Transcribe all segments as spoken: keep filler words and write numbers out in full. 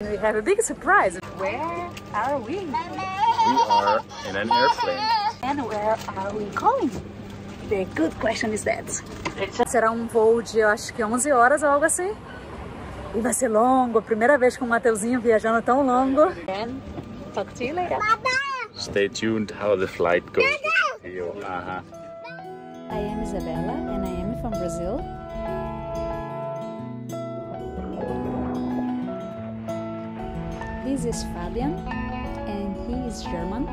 We have a big surprise. Where are we? We are in an airplane. And where are we going? The good question is that. Será um voo de, eu acho que onze horas ou algo assim. E vai ser longo. Primeira vez com o Mateuzinho viajando tão longo. And talk to you later. Stay tuned how the flight goes. Uh-huh. I am Isabella and I am from Brazil. This is Fabian, and he is German.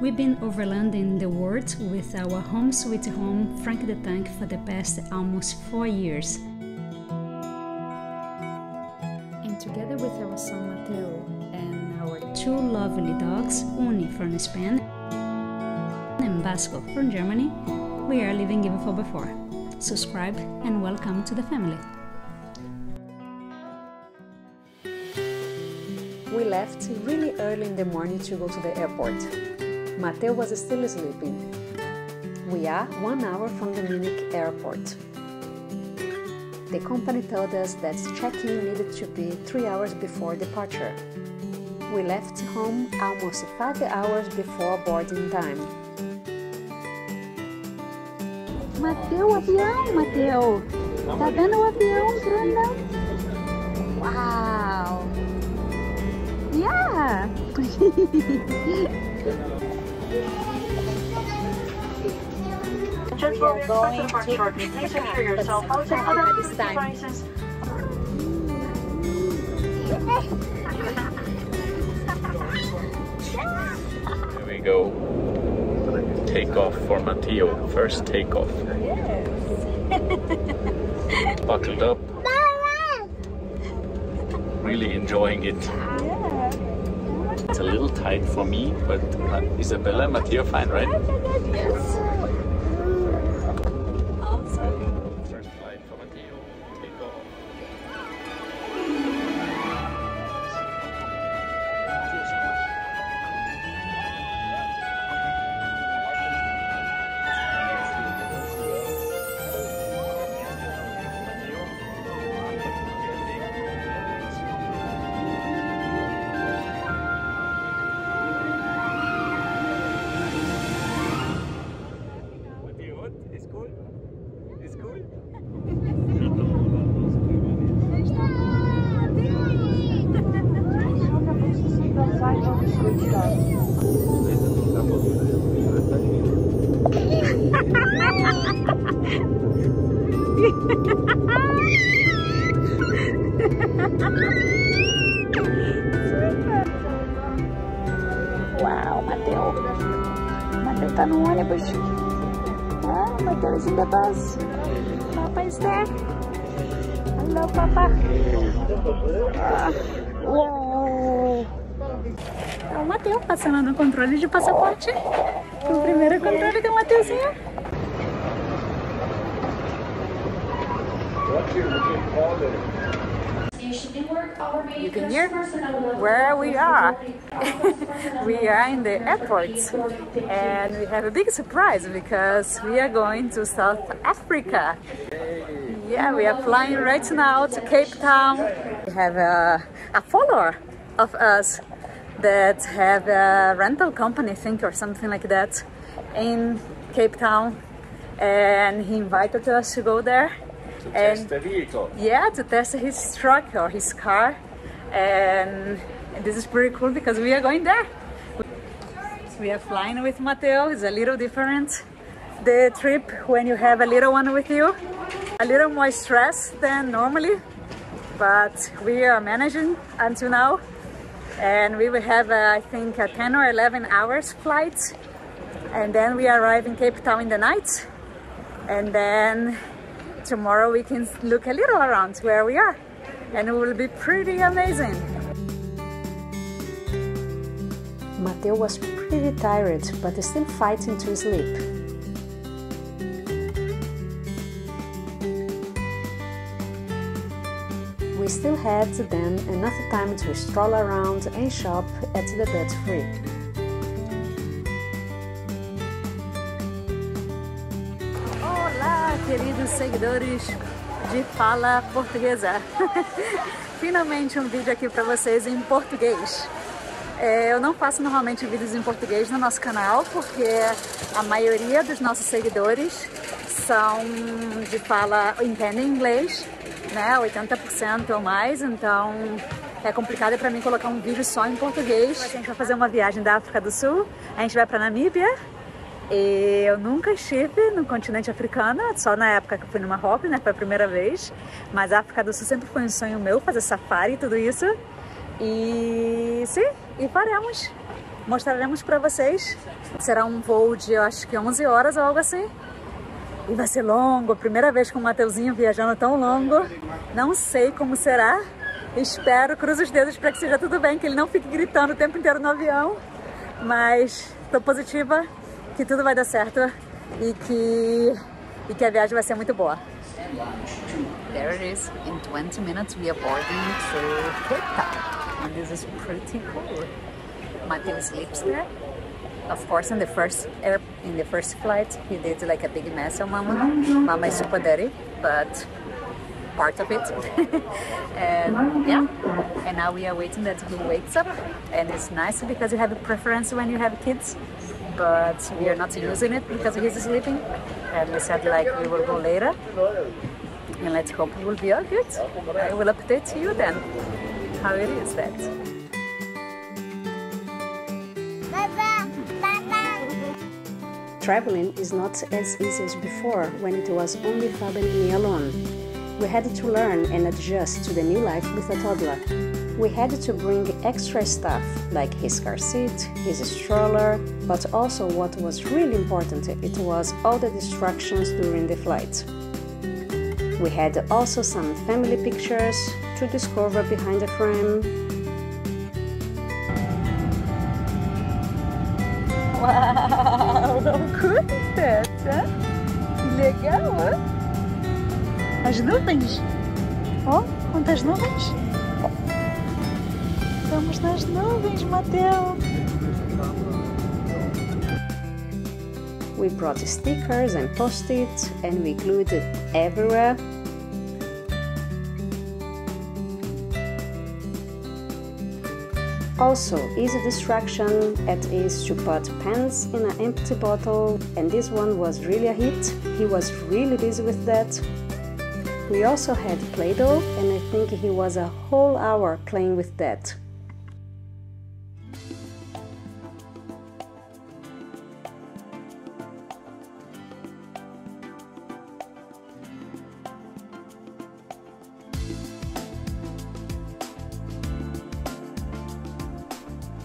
We've been overlanding the world with our home sweet home Frank the Tank for the past almost four years. And together with our son Mateo and our two lovely dogs, Uni from Spain and Vasco from Germany, we are living even for before. Subscribe and welcome to the family. We left really early in the morning to go to the airport. Mateo was still sleeping. We are one hour from the Munich airport. The company told us that check-in needed to be three hours before departure. We left home almost five hours before boarding time. Mateo, avião, Mateo! Tá vendo o avião, Bruna? Wow! Yeah! We are going to shortly. Please secure yourself outside other devices. Here we go. Take off for Mateo. First take off. Yes. Buckled up. Really enjoying it. Yeah. It's a little tight for me, but Isabella, Mateo, fine, right? Yes. Awesome. First flight for Mateo. Take Uau, Mateo. Mateo tá no ônibus. Ah, Mateo is in the bus. Papa is there. Hello, Papa. Ah, uau. É o Mateo passando no controle de passaporte. O primeiro controle do Mateuzinho. You can hear where we are. We are in the airport and we have a big surprise because we are going to South Africa. Yeah, we are flying right now to Cape Town. We have a, a follower of us that have a rental company, I think, or something like that in Cape Town, and he invited us to go there. To and test the vehicle. Yeah, to test his truck or his car. And this is pretty cool because we are going there. We are flying with Mateo. It's a little different, the trip, when you have a little one with you. A little more stress than normally, but we are managing until now. And we will have, uh, I think, a ten or eleven hours flight. And then we arrive in Cape Town in the night. And then tomorrow we can look a little around where we are, and it will be pretty amazing. Mateo was pretty tired, but still fighting to sleep. We still had then enough time to stroll around and shop at the duty-free. Queridos seguidores de fala portuguesa. Finalmente um vídeo aqui para vocês em português. É, eu não faço normalmente vídeos em português no nosso canal, porque a maioria dos nossos seguidores são de fala, entendem inglês, né, oitenta por cento ou mais, então é complicado para mim colocar um vídeo só em português. A gente vai fazer uma viagem da África do Sul, a gente vai para Namíbia. Eu nunca estive no continente africano, só na época que eu fui no Marrocos, né? Foi a primeira vez. Mas a África do Sul sempre foi um sonho meu, fazer safari e tudo isso. E sim, e faremos. Mostraremos pra vocês. Será um voo de, eu acho que onze horas ou algo assim. E vai ser longo, primeira vez com o Mateuzinho viajando tão longo. Não sei como será. Espero, cruzo os dedos pra que seja tudo bem, que ele não fique gritando o tempo inteiro no avião. Mas tô positiva. Que tudo vai dar certo e que e que a viagem vai ser muito boa. There it is. In twenty minutes we are boarding to Cape Town, and this is pretty cool. Mateo sleeps there. Of course, in the first air, in the first flight, he did like a big mess on Mama. Mama is super dirty, but part of it. And yeah, and now we are waiting that he wakes up, and it's nice because you have a preference when you have kids. But we are not using it because he's sleeping, and we said like we will go later, and let's hope it will be all good. I will update you then how it is that. Traveling is not as easy as before when it was only Fabian and me alone. We had to learn and adjust to the new life with a toddler. We had to bring extra stuff, like his car seat, his stroller, but also what was really important, it was all the distractions during the flight. We had also some family pictures to discover behind the frame. Uau, não custa, tá? Que legal, ó! As nuvens! Ó, oh, quantas nuvens! Estamos nas nuvens, Mateo! We brought stickers and post-its and we glued it everywhere. Also, easy distraction, it is to put pens in an empty bottle, and this one was really a hit, he was really busy with that. We also had Play-Doh, and I think he was a whole hour playing with that.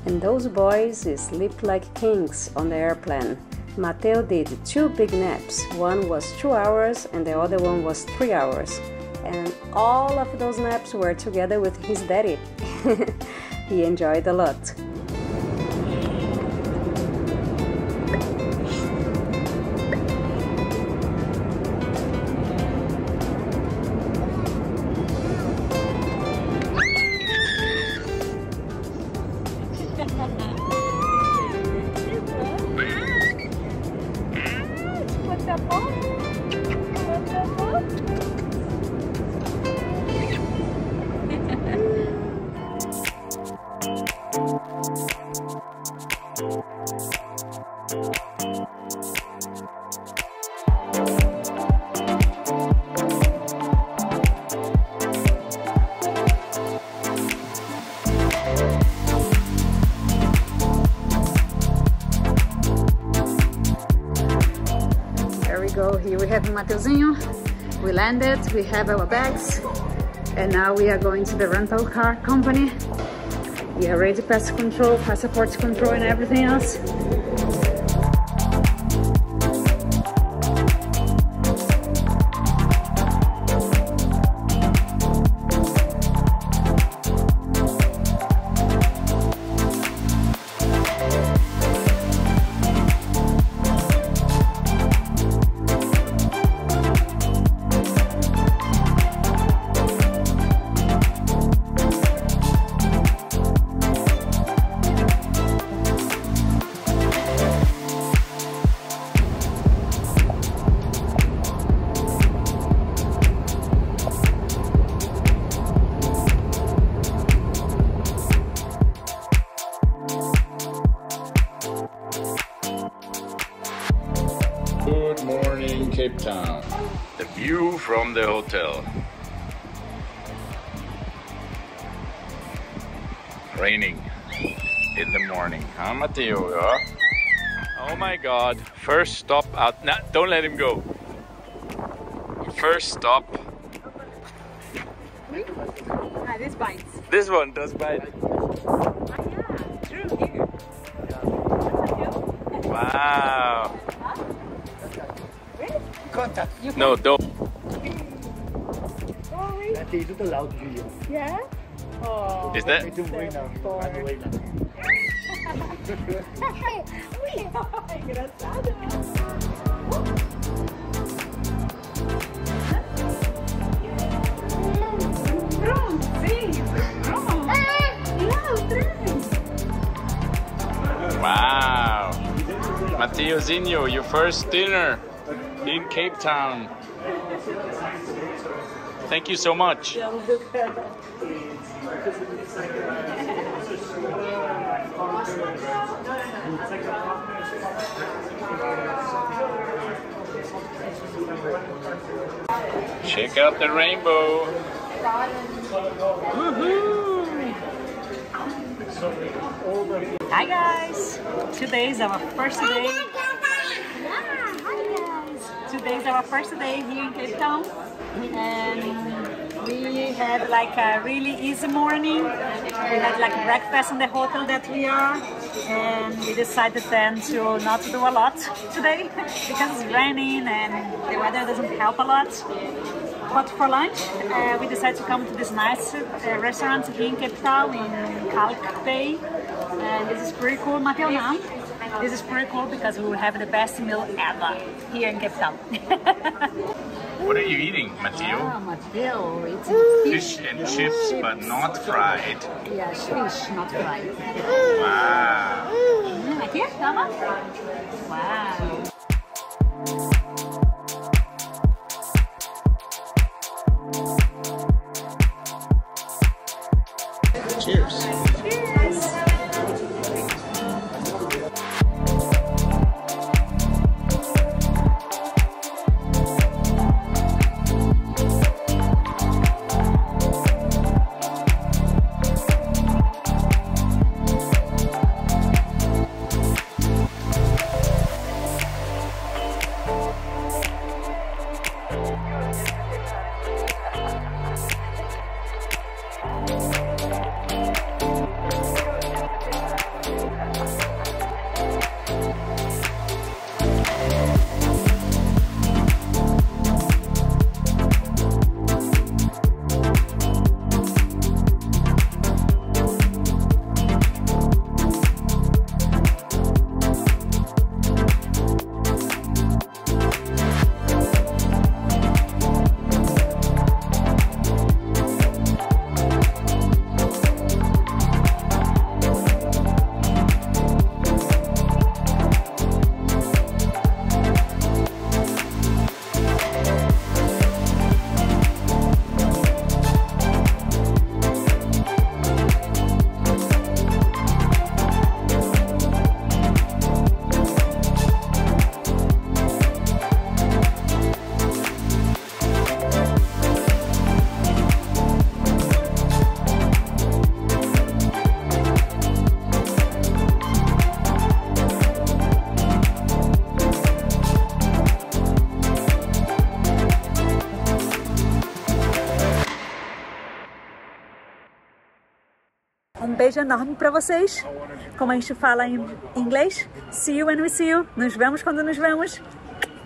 And those boys sleep like kings on the airplane. Mateo did two big naps, one was two hours and the other one was three hours. And all of those naps were together with his daddy. He enjoyed a lot. Here we have Mateuzinho, we landed, we have our bags, and now we are going to the rental car company. We already passed control, passport control and everything else. Cape Town. The view from the hotel. Raining in the morning, huh, Mateo? Yeah? Oh my God! First stop out. No, don't let him go. First stop. Ah, this bites. This one does bite. Ah, yeah. Wow. Really? No, don't. Sorry. Yeah. Oh, is that? Wow, Mateo Zinho, your first dinner in Cape Town. Thank you so much. Check out the rainbow. Woohoo! Hi guys. Today is our first day. Today is our first day here in Cape Town, and we had like a really easy morning. We had like breakfast in the hotel that we are, and we decided then to not do a lot today because it's raining and the weather doesn't help a lot. But for lunch, uh, we decided to come to this nice uh, restaurant here in Cape Town in Kalk Bay, and this is pretty cool, Mateo. This is pretty cool because we will have the best meal ever here in Cape Town. What are you eating, Mateo? Ah, Mateo, it's fish, fish and chips, chips, but not fried. Yeah, fish, not fried. Wow. Mm, aqui, toma. Wow. Um beijo enorme para vocês. Como a gente fala em inglês, see you when we see you. Nos vemos quando nos vemos.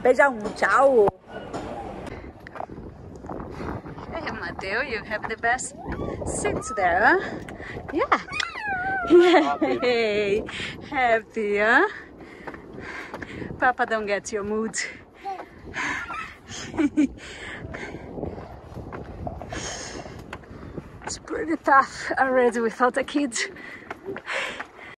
Beijão, tchau. Hey Mateo, you have the best seats there, huh? Yeah. Yay. Happy, huh? Papa, don't get your mood. It's pretty tough already without a kid.